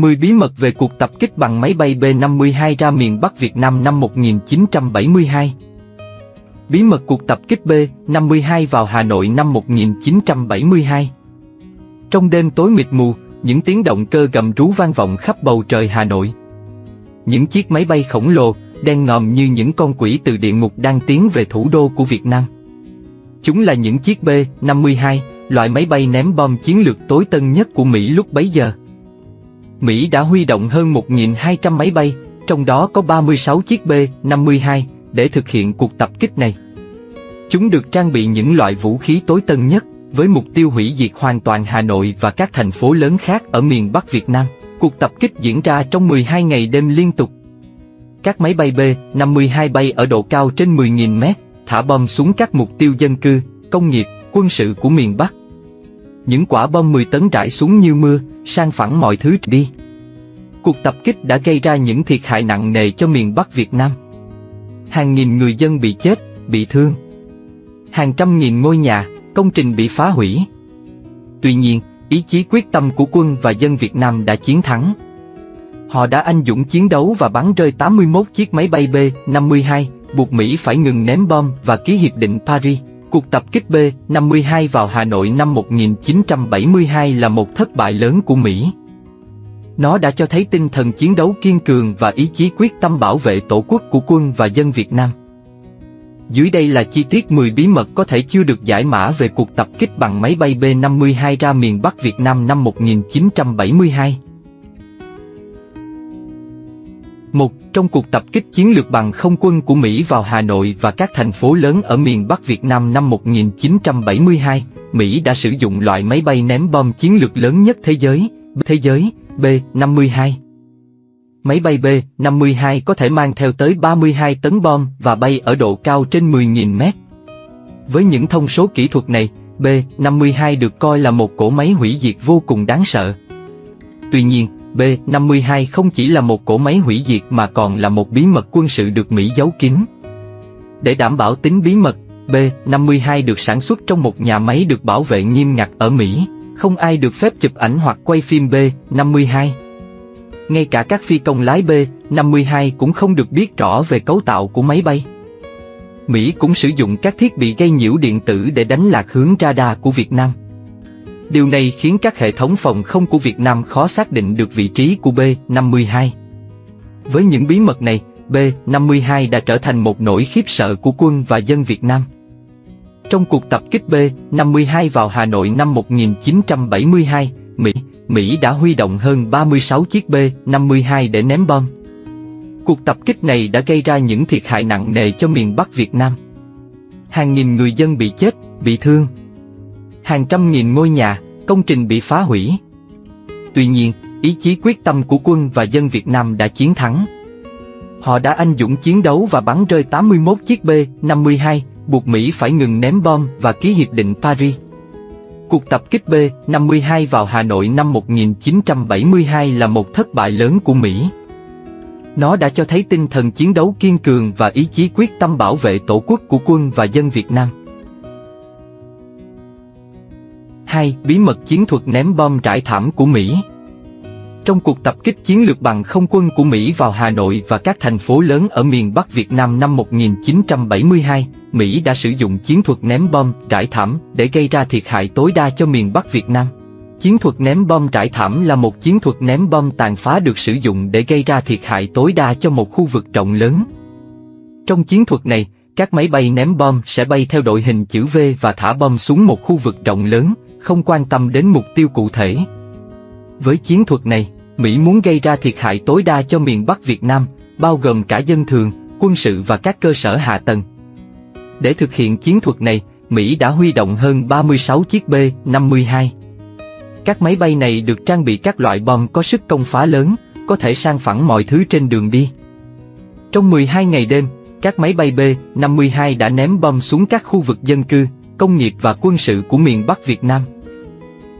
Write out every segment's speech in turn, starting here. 10 bí mật về cuộc tập kích bằng máy bay B-52 ra miền Bắc Việt Nam năm 1972. Bí mật cuộc tập kích B-52 vào Hà Nội năm 1972. Trong đêm tối mịt mù, những tiếng động cơ gầm rú vang vọng khắp bầu trời Hà Nội. Những chiếc máy bay khổng lồ, đen ngòm như những con quỷ từ địa ngục đang tiến về thủ đô của Việt Nam. Chúng là những chiếc B-52, loại máy bay ném bom chiến lược tối tân nhất của Mỹ lúc bấy giờ. Mỹ đã huy động hơn 1.200 máy bay, trong đó có 36 chiếc B-52, để thực hiện cuộc tập kích này. Chúng được trang bị những loại vũ khí tối tân nhất, với mục tiêu hủy diệt hoàn toàn Hà Nội và các thành phố lớn khác ở miền Bắc Việt Nam. Cuộc tập kích diễn ra trong 12 ngày đêm liên tục. Các máy bay B-52 bay ở độ cao trên 10.000 mét, thả bom xuống các mục tiêu dân cư, công nghiệp, quân sự của miền Bắc. Những quả bom 10 tấn rải xuống như mưa, san phẳng mọi thứ đi. Cuộc tập kích đã gây ra những thiệt hại nặng nề cho miền Bắc Việt Nam. Hàng nghìn người dân bị chết, bị thương. Hàng trăm nghìn ngôi nhà, công trình bị phá hủy. Tuy nhiên, ý chí quyết tâm của quân và dân Việt Nam đã chiến thắng. Họ đã anh dũng chiến đấu và bắn rơi 81 chiếc máy bay B-52, buộc Mỹ phải ngừng ném bom và ký hiệp định Paris. Cuộc tập kích B-52 vào Hà Nội năm 1972 là một thất bại lớn của Mỹ. Nó đã cho thấy tinh thần chiến đấu kiên cường và ý chí quyết tâm bảo vệ tổ quốc của quân và dân Việt Nam. Dưới đây là chi tiết 10 bí mật có thể chưa được giải mã về cuộc tập kích bằng máy bay B-52 ra miền Bắc Việt Nam năm 1972. 1. Trong cuộc tập kích chiến lược bằng không quân của Mỹ vào Hà Nội và các thành phố lớn ở miền Bắc Việt Nam năm 1972, Mỹ đã sử dụng loại máy bay ném bom chiến lược lớn nhất thế giới, B-52. Máy bay B-52 có thể mang theo tới 32 tấn bom và bay ở độ cao trên 10.000 mét. Với những thông số kỹ thuật này, B-52 được coi là một cỗ máy hủy diệt vô cùng đáng sợ. Tuy nhiên, B-52 không chỉ là một cỗ máy hủy diệt mà còn là một bí mật quân sự được Mỹ giấu kín. Để đảm bảo tính bí mật, B-52 được sản xuất trong một nhà máy được bảo vệ nghiêm ngặt ở Mỹ. Không ai được phép chụp ảnh hoặc quay phim B-52. Ngay cả các phi công lái B-52 cũng không được biết rõ về cấu tạo của máy bay. Mỹ cũng sử dụng các thiết bị gây nhiễu điện tử để đánh lạc hướng radar của Việt Nam. Điều này khiến các hệ thống phòng không của Việt Nam khó xác định được vị trí của B-52. Với những bí mật này, B-52 đã trở thành một nỗi khiếp sợ của quân và dân Việt Nam. Trong cuộc tập kích B-52 vào Hà Nội năm 1972, Mỹ đã huy động hơn 36 chiếc B-52 để ném bom. Cuộc tập kích này đã gây ra những thiệt hại nặng nề cho miền Bắc Việt Nam. Hàng nghìn người dân bị chết, bị thương. Hàng trăm nghìn ngôi nhà, công trình bị phá hủy. Tuy nhiên, ý chí quyết tâm của quân và dân Việt Nam đã chiến thắng. Họ đã anh dũng chiến đấu và bắn rơi 81 chiếc B-52, buộc Mỹ phải ngừng ném bom và ký hiệp định Paris. Cuộc tập kích B-52 vào Hà Nội năm 1972 là một thất bại lớn của Mỹ. Nó đã cho thấy tinh thần chiến đấu kiên cường và ý chí quyết tâm bảo vệ tổ quốc của quân và dân Việt Nam. 2. Bí mật chiến thuật ném bom rải thảm của Mỹ. Trong cuộc tập kích chiến lược bằng không quân của Mỹ vào Hà Nội và các thành phố lớn ở miền Bắc Việt Nam năm 1972, Mỹ đã sử dụng chiến thuật ném bom rải thảm để gây ra thiệt hại tối đa cho miền Bắc Việt Nam. Chiến thuật ném bom rải thảm là một chiến thuật ném bom tàn phá được sử dụng để gây ra thiệt hại tối đa cho một khu vực rộng lớn. Trong chiến thuật này, các máy bay ném bom sẽ bay theo đội hình chữ V và thả bom xuống một khu vực rộng lớn, không quan tâm đến mục tiêu cụ thể. Với chiến thuật này, Mỹ muốn gây ra thiệt hại tối đa cho miền Bắc Việt Nam, bao gồm cả dân thường, quân sự và các cơ sở hạ tầng. Để thực hiện chiến thuật này, Mỹ đã huy động hơn 36 chiếc B-52. Các máy bay này được trang bị các loại bom có sức công phá lớn, có thể san phẳng mọi thứ trên đường đi. Trong 12 ngày đêm, các máy bay B-52 đã ném bom xuống các khu vực dân cư, công nghiệp và quân sự của miền Bắc Việt Nam.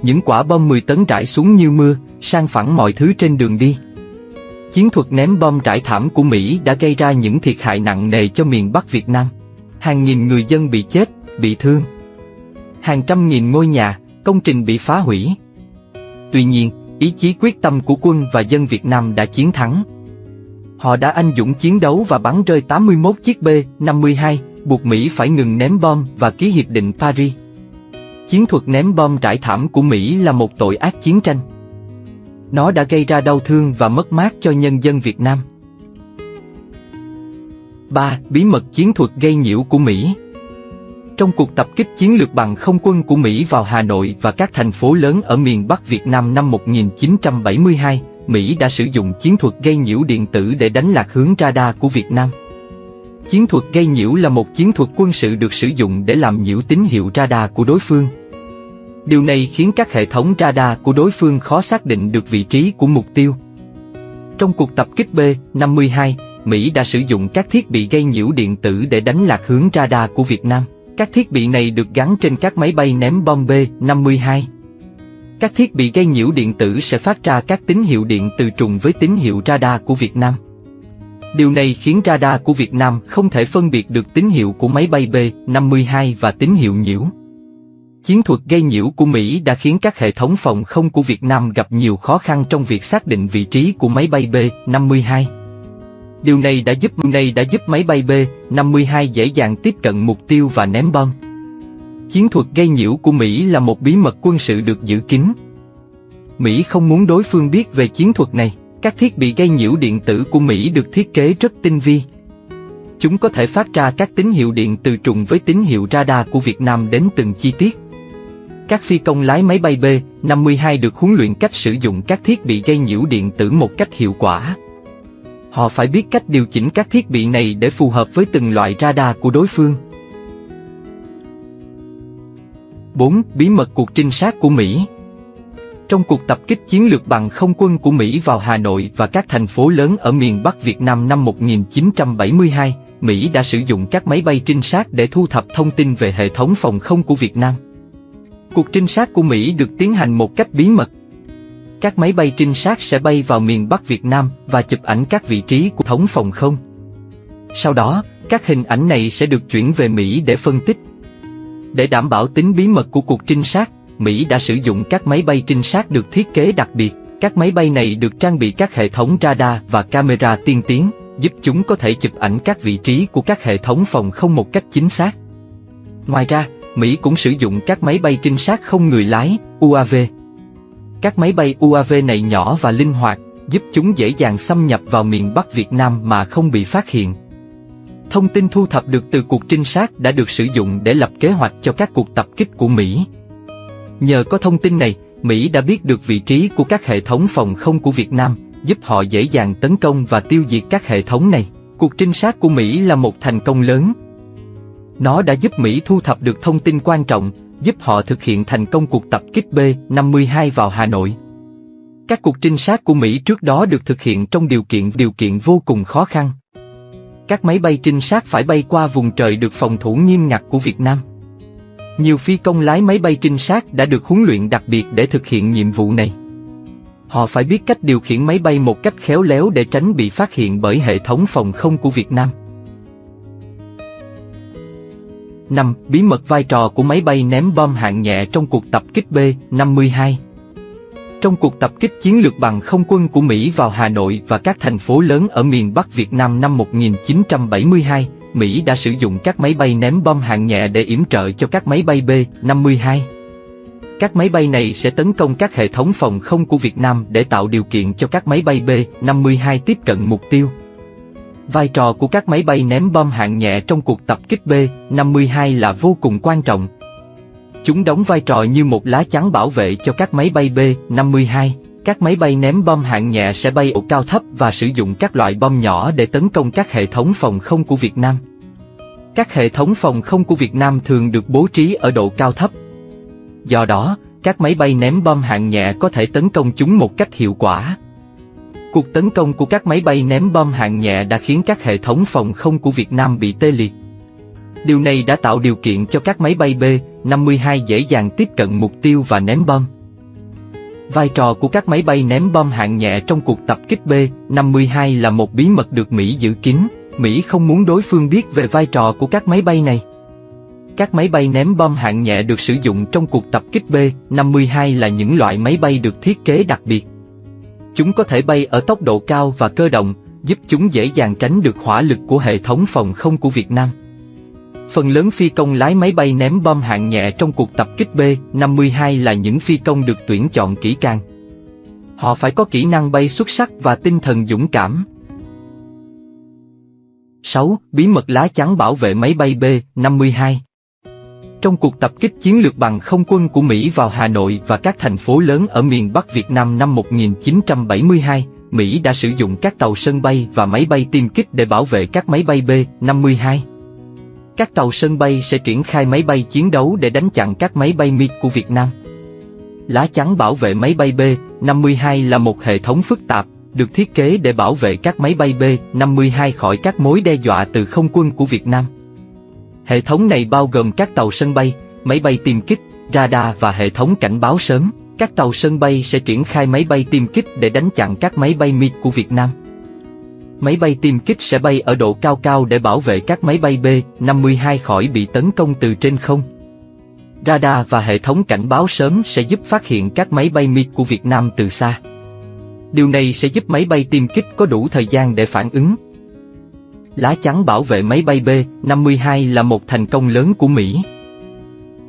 Những quả bom 10 tấn rải xuống như mưa, san phẳng mọi thứ trên đường đi. Chiến thuật ném bom rải thảm của Mỹ đã gây ra những thiệt hại nặng nề cho miền Bắc Việt Nam. Hàng nghìn người dân bị chết, bị thương. Hàng trăm nghìn ngôi nhà, công trình bị phá hủy. Tuy nhiên, Ý chí quyết tâm của quân và dân Việt Nam đã chiến thắng. Họ đã anh dũng chiến đấu và bắn rơi 81 chiếc B-52, buộc Mỹ phải ngừng ném bom và ký hiệp định Paris. Chiến thuật ném bom rải thảm của Mỹ là một tội ác chiến tranh. Nó đã gây ra đau thương và mất mát cho nhân dân Việt Nam. 3. Bí mật chiến thuật gây nhiễu của Mỹ. Trong cuộc tập kích chiến lược bằng không quân của Mỹ vào Hà Nội và các thành phố lớn ở miền Bắc Việt Nam năm 1972, Mỹ đã sử dụng chiến thuật gây nhiễu điện tử để đánh lạc hướng radar của Việt Nam. Chiến thuật gây nhiễu là một chiến thuật quân sự được sử dụng để làm nhiễu tín hiệu radar của đối phương. Điều này khiến các hệ thống radar của đối phương khó xác định được vị trí của mục tiêu. Trong cuộc tập kích B-52, Mỹ đã sử dụng các thiết bị gây nhiễu điện tử để đánh lạc hướng radar của Việt Nam. Các thiết bị này được gắn trên các máy bay ném bom B-52. Các thiết bị gây nhiễu điện tử sẽ phát ra các tín hiệu điện từ trùng với tín hiệu radar của Việt Nam. Điều này khiến radar của Việt Nam không thể phân biệt được tín hiệu của máy bay B-52 và tín hiệu nhiễu. Chiến thuật gây nhiễu của Mỹ đã khiến các hệ thống phòng không của Việt Nam gặp nhiều khó khăn trong việc xác định vị trí của máy bay B-52. Điều này đã giúp máy bay B-52 dễ dàng tiếp cận mục tiêu và ném bom. Chiến thuật gây nhiễu của Mỹ là một bí mật quân sự được giữ kín. Mỹ không muốn đối phương biết về chiến thuật này. Các thiết bị gây nhiễu điện tử của Mỹ được thiết kế rất tinh vi. Chúng có thể phát ra các tín hiệu điện từ trùng với tín hiệu radar của Việt Nam đến từng chi tiết. Các phi công lái máy bay B-52 được huấn luyện cách sử dụng các thiết bị gây nhiễu điện tử một cách hiệu quả. Họ phải biết cách điều chỉnh các thiết bị này để phù hợp với từng loại radar của đối phương. 4. Bí mật cuộc trinh sát của Mỹ. Trong cuộc tập kích chiến lược bằng không quân của Mỹ vào Hà Nội và các thành phố lớn ở miền Bắc Việt Nam năm 1972, Mỹ đã sử dụng các máy bay trinh sát để thu thập thông tin về hệ thống phòng không của Việt Nam. Cuộc trinh sát của Mỹ được tiến hành một cách bí mật. Các máy bay trinh sát sẽ bay vào miền Bắc Việt Nam và chụp ảnh các vị trí của hệ thống phòng không. Sau đó, các hình ảnh này sẽ được chuyển về Mỹ để phân tích. Để đảm bảo tính bí mật của cuộc trinh sát, Mỹ đã sử dụng các máy bay trinh sát được thiết kế đặc biệt. Các máy bay này được trang bị các hệ thống radar và camera tiên tiến, giúp chúng có thể chụp ảnh các vị trí của các hệ thống phòng không một cách chính xác. Ngoài ra, Mỹ cũng sử dụng các máy bay trinh sát không người lái, UAV. Các máy bay UAV này nhỏ và linh hoạt, giúp chúng dễ dàng xâm nhập vào miền Bắc Việt Nam mà không bị phát hiện. Thông tin thu thập được từ cuộc trinh sát đã được sử dụng để lập kế hoạch cho các cuộc tập kích của Mỹ. Nhờ có thông tin này, Mỹ đã biết được vị trí của các hệ thống phòng không của Việt Nam, giúp họ dễ dàng tấn công và tiêu diệt các hệ thống này. Cuộc trinh sát của Mỹ là một thành công lớn. Nó đã giúp Mỹ thu thập được thông tin quan trọng, giúp họ thực hiện thành công cuộc tập kích B-52 vào Hà Nội. Các cuộc trinh sát của Mỹ trước đó được thực hiện trong điều kiện vô cùng khó khăn. Các máy bay trinh sát phải bay qua vùng trời được phòng thủ nghiêm ngặt của Việt Nam. Nhiều phi công lái máy bay trinh sát đã được huấn luyện đặc biệt để thực hiện nhiệm vụ này. Họ phải biết cách điều khiển máy bay một cách khéo léo để tránh bị phát hiện bởi hệ thống phòng không của Việt Nam. 5. Bí mật vai trò của máy bay ném bom hạng nhẹ trong cuộc tập kích B-52. Trong cuộc tập kích chiến lược bằng không quân của Mỹ vào Hà Nội và các thành phố lớn ở miền Bắc Việt Nam năm 1972, Mỹ đã sử dụng các máy bay ném bom hạng nhẹ để yểm trợ cho các máy bay B-52. Các máy bay này sẽ tấn công các hệ thống phòng không của Việt Nam để tạo điều kiện cho các máy bay B-52 tiếp cận mục tiêu. Vai trò của các máy bay ném bom hạng nhẹ trong cuộc tập kích B-52 là vô cùng quan trọng. Chúng đóng vai trò như một lá chắn bảo vệ cho các máy bay B-52. Các máy bay ném bom hạng nhẹ sẽ bay ở cao thấp và sử dụng các loại bom nhỏ để tấn công các hệ thống phòng không của Việt Nam. Các hệ thống phòng không của Việt Nam thường được bố trí ở độ cao thấp. Do đó, các máy bay ném bom hạng nhẹ có thể tấn công chúng một cách hiệu quả. Cuộc tấn công của các máy bay ném bom hạng nhẹ đã khiến các hệ thống phòng không của Việt Nam bị tê liệt. Điều này đã tạo điều kiện cho các máy bay B-52 dễ dàng tiếp cận mục tiêu và ném bom. Vai trò của các máy bay ném bom hạng nhẹ trong cuộc tập kích B-52 là một bí mật được Mỹ giữ kín. Mỹ không muốn đối phương biết về vai trò của các máy bay này. Các máy bay ném bom hạng nhẹ được sử dụng trong cuộc tập kích B-52 là những loại máy bay được thiết kế đặc biệt. Chúng có thể bay ở tốc độ cao và cơ động, giúp chúng dễ dàng tránh được hỏa lực của hệ thống phòng không của Việt Nam. Phần lớn phi công lái máy bay ném bom hạng nhẹ trong cuộc tập kích B-52 là những phi công được tuyển chọn kỹ càng. Họ phải có kỹ năng bay xuất sắc và tinh thần dũng cảm. 6. Bí mật lá chắn bảo vệ máy bay B-52. Trong cuộc tập kích chiến lược bằng không quân của Mỹ vào Hà Nội và các thành phố lớn ở miền Bắc Việt Nam năm 1972, Mỹ đã sử dụng các tàu sân bay và máy bay tiêm kích để bảo vệ các máy bay B-52. Các tàu sân bay sẽ triển khai máy bay chiến đấu để đánh chặn các máy bay MiG của Việt Nam. Lá chắn bảo vệ máy bay B-52 là một hệ thống phức tạp, được thiết kế để bảo vệ các máy bay B-52 khỏi các mối đe dọa từ không quân của Việt Nam. Hệ thống này bao gồm các tàu sân bay, máy bay tiêm kích, radar và hệ thống cảnh báo sớm. Các tàu sân bay sẽ triển khai máy bay tiêm kích để đánh chặn các máy bay MiG của Việt Nam. Máy bay tiêm kích sẽ bay ở độ cao cao để bảo vệ các máy bay B-52 khỏi bị tấn công từ trên không. Radar và hệ thống cảnh báo sớm sẽ giúp phát hiện các máy bay MiG của Việt Nam từ xa. Điều này sẽ giúp máy bay tiêm kích có đủ thời gian để phản ứng. Lá chắn bảo vệ máy bay B-52 là một thành công lớn của Mỹ.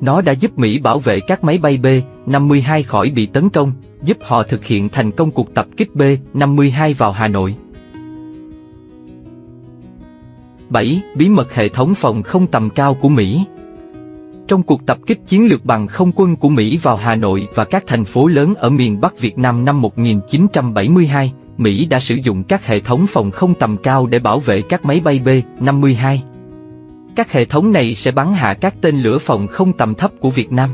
Nó đã giúp Mỹ bảo vệ các máy bay B-52 khỏi bị tấn công, giúp họ thực hiện thành công cuộc tập kích B-52 vào Hà Nội. 7. Bí mật hệ thống phòng không tầm cao của Mỹ. Trong cuộc tập kích chiến lược bằng không quân của Mỹ vào Hà Nội và các thành phố lớn ở miền Bắc Việt Nam năm 1972, Mỹ đã sử dụng các hệ thống phòng không tầm cao để bảo vệ các máy bay B-52. Các hệ thống này sẽ bắn hạ các tên lửa phòng không tầm thấp của Việt Nam.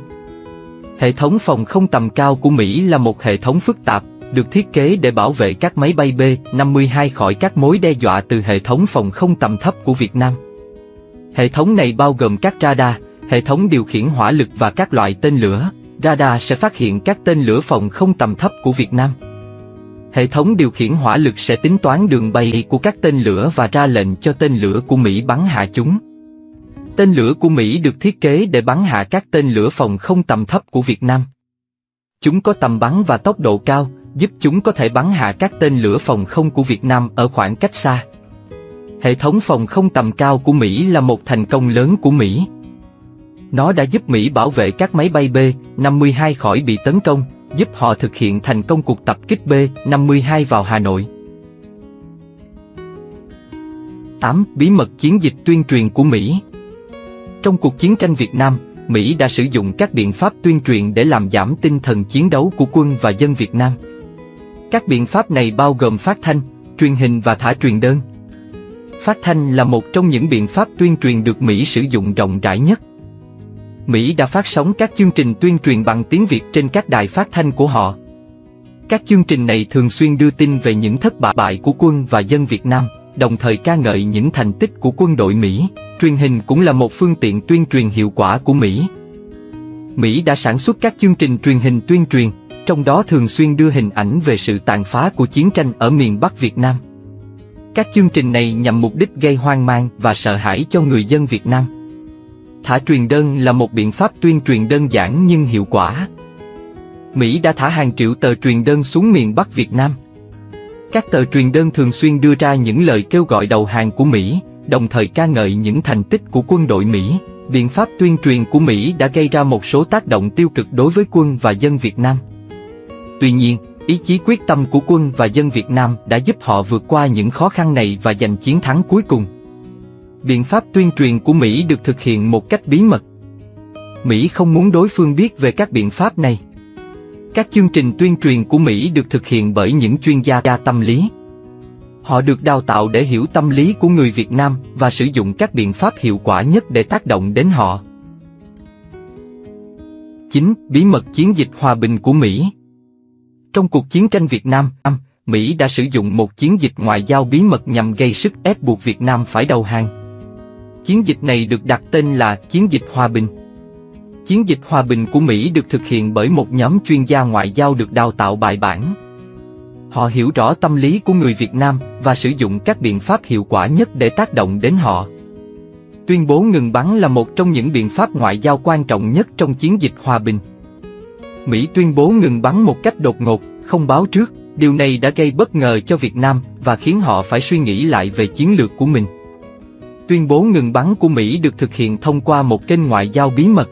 Hệ thống phòng không tầm cao của Mỹ là một hệ thống phức tạp, được thiết kế để bảo vệ các máy bay B-52 khỏi các mối đe dọa từ hệ thống phòng không tầm thấp của Việt Nam. Hệ thống này bao gồm các radar, hệ thống điều khiển hỏa lực và các loại tên lửa. Radar sẽ phát hiện các tên lửa phòng không tầm thấp của Việt Nam. Hệ thống điều khiển hỏa lực sẽ tính toán đường bay của các tên lửa và ra lệnh cho tên lửa của Mỹ bắn hạ chúng. Tên lửa của Mỹ được thiết kế để bắn hạ các tên lửa phòng không tầm thấp của Việt Nam. Chúng có tầm bắn và tốc độ cao, giúp chúng có thể bắn hạ các tên lửa phòng không của Việt Nam ở khoảng cách xa. Hệ thống phòng không tầm cao của Mỹ là một thành công lớn của Mỹ. Nó đã giúp Mỹ bảo vệ các máy bay B-52 khỏi bị tấn công, giúp họ thực hiện thành công cuộc tập kích B-52 vào Hà Nội. 8. Bí mật chiến dịch tuyên truyền của Mỹ. Trong cuộc chiến tranh Việt Nam, Mỹ đã sử dụng các biện pháp tuyên truyền để làm giảm tinh thần chiến đấu của quân và dân Việt Nam. Các biện pháp này bao gồm phát thanh, truyền hình và thả truyền đơn. Phát thanh là một trong những biện pháp tuyên truyền được Mỹ sử dụng rộng rãi nhất. Mỹ đã phát sóng các chương trình tuyên truyền bằng tiếng Việt trên các đài phát thanh của họ. Các chương trình này thường xuyên đưa tin về những thất bại của quân và dân Việt Nam, đồng thời ca ngợi những thành tích của quân đội Mỹ. Truyền hình cũng là một phương tiện tuyên truyền hiệu quả của Mỹ. Mỹ đã sản xuất các chương trình truyền hình tuyên truyền, trong đó thường xuyên đưa hình ảnh về sự tàn phá của chiến tranh ở miền Bắc Việt Nam. Các chương trình này nhằm mục đích gây hoang mang và sợ hãi cho người dân Việt Nam. Thả truyền đơn là một biện pháp tuyên truyền đơn giản nhưng hiệu quả. Mỹ đã thả hàng triệu tờ truyền đơn xuống miền Bắc Việt Nam. Các tờ truyền đơn thường xuyên đưa ra những lời kêu gọi đầu hàng của Mỹ, đồng thời ca ngợi những thành tích của quân đội Mỹ. Biện pháp tuyên truyền của Mỹ đã gây ra một số tác động tiêu cực đối với quân và dân Việt Nam. Tuy nhiên, ý chí quyết tâm của quân và dân Việt Nam đã giúp họ vượt qua những khó khăn này và giành chiến thắng cuối cùng. Biện pháp tuyên truyền của Mỹ được thực hiện một cách bí mật. Mỹ không muốn đối phương biết về các biện pháp này. Các chương trình tuyên truyền của Mỹ được thực hiện bởi những chuyên gia tâm lý. Họ được đào tạo để hiểu tâm lý của người Việt Nam và sử dụng các biện pháp hiệu quả nhất để tác động đến họ. 9. Bí mật chiến dịch hòa bình của Mỹ. Trong cuộc chiến tranh Việt Nam, Mỹ đã sử dụng một chiến dịch ngoại giao bí mật nhằm gây sức ép buộc Việt Nam phải đầu hàng. Chiến dịch này được đặt tên là Chiến dịch Hòa bình. Chiến dịch Hòa bình của Mỹ được thực hiện bởi một nhóm chuyên gia ngoại giao được đào tạo bài bản. Họ hiểu rõ tâm lý của người Việt Nam và sử dụng các biện pháp hiệu quả nhất để tác động đến họ. Tuyên bố ngừng bắn là một trong những biện pháp ngoại giao quan trọng nhất trong chiến dịch hòa bình. Mỹ tuyên bố ngừng bắn một cách đột ngột, không báo trước, Điều này đã gây bất ngờ cho Việt Nam và khiến họ phải suy nghĩ lại về chiến lược của mình. Tuyên bố ngừng bắn của Mỹ được thực hiện thông qua một kênh ngoại giao bí mật.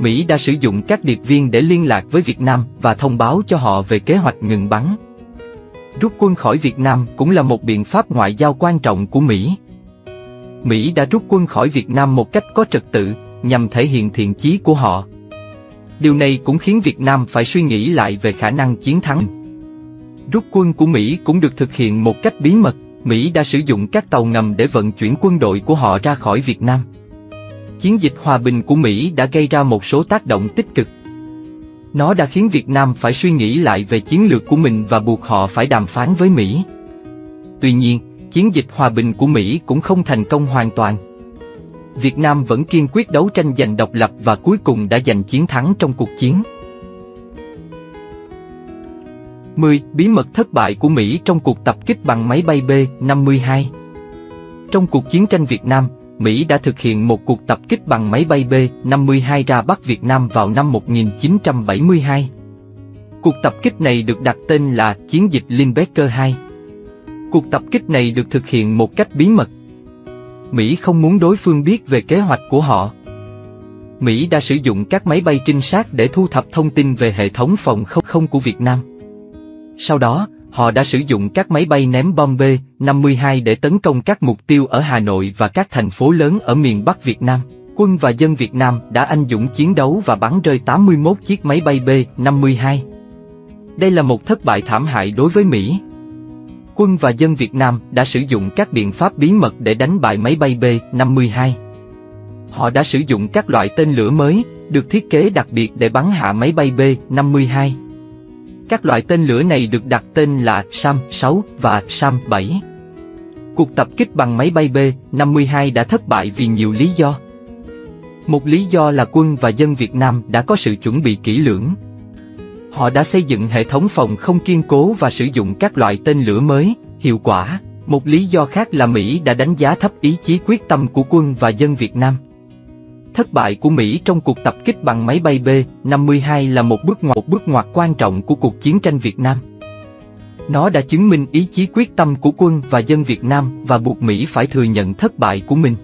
Mỹ đã sử dụng các điệp viên để liên lạc với Việt Nam và thông báo cho họ về kế hoạch ngừng bắn. Rút quân khỏi Việt Nam cũng là một biện pháp ngoại giao quan trọng của Mỹ. Mỹ đã rút quân khỏi Việt Nam một cách có trật tự, nhằm thể hiện thiện chí của họ. Điều này cũng khiến Việt Nam phải suy nghĩ lại về khả năng chiến thắng. Rút quân của Mỹ cũng được thực hiện một cách bí mật. Mỹ đã sử dụng các tàu ngầm để vận chuyển quân đội của họ ra khỏi Việt Nam. Chiến dịch hòa bình của Mỹ đã gây ra một số tác động tích cực. Nó đã khiến Việt Nam phải suy nghĩ lại về chiến lược của mình và buộc họ phải đàm phán với Mỹ. Tuy nhiên, chiến dịch hòa bình của Mỹ cũng không thành công hoàn toàn. Việt Nam vẫn kiên quyết đấu tranh giành độc lập và cuối cùng đã giành chiến thắng trong cuộc chiến. 10. Bí mật thất bại của Mỹ trong cuộc tập kích bằng máy bay B-52. Trong cuộc chiến tranh Việt Nam, Mỹ đã thực hiện một cuộc tập kích bằng máy bay B-52 ra Bắc Việt Nam vào năm 1972. Cuộc tập kích này được đặt tên là Chiến dịch Linebacker 2. Cuộc tập kích này được thực hiện một cách bí mật. Mỹ không muốn đối phương biết về kế hoạch của họ. Mỹ đã sử dụng các máy bay trinh sát để thu thập thông tin về hệ thống phòng không của Việt Nam. Sau đó, họ đã sử dụng các máy bay ném bom B-52 để tấn công các mục tiêu ở Hà Nội và các thành phố lớn ở miền Bắc Việt Nam. Quân và dân Việt Nam đã anh dũng chiến đấu và bắn rơi 81 chiếc máy bay B-52. Đây là một thất bại thảm hại đối với Mỹ. Quân và dân Việt Nam đã sử dụng các biện pháp bí mật để đánh bại máy bay B-52. Họ đã sử dụng các loại tên lửa mới, được thiết kế đặc biệt để bắn hạ máy bay B-52. Các loại tên lửa này được đặt tên là SAM-6 và SAM-7. Cuộc tập kích bằng máy bay B-52 đã thất bại vì nhiều lý do. Một lý do là quân và dân Việt Nam đã có sự chuẩn bị kỹ lưỡng. Họ đã xây dựng hệ thống phòng không kiên cố và sử dụng các loại tên lửa mới, hiệu quả. Một lý do khác là Mỹ đã đánh giá thấp ý chí quyết tâm của quân và dân Việt Nam. Thất bại của Mỹ trong cuộc tập kích bằng máy bay B-52 là một bước ngoặt quan trọng của cuộc chiến tranh Việt Nam. Nó đã chứng minh ý chí quyết tâm của quân và dân Việt Nam và buộc Mỹ phải thừa nhận thất bại của mình.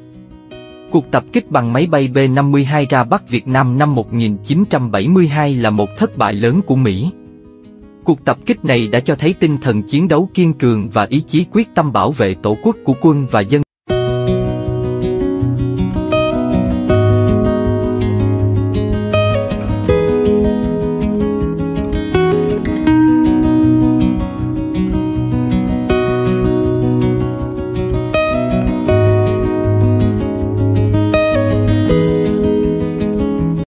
Cuộc tập kích bằng máy bay B-52 ra Bắc Việt Nam năm 1972 là một thất bại lớn của Mỹ. Cuộc tập kích này đã cho thấy tinh thần chiến đấu kiên cường và ý chí quyết tâm bảo vệ tổ quốc của quân và dân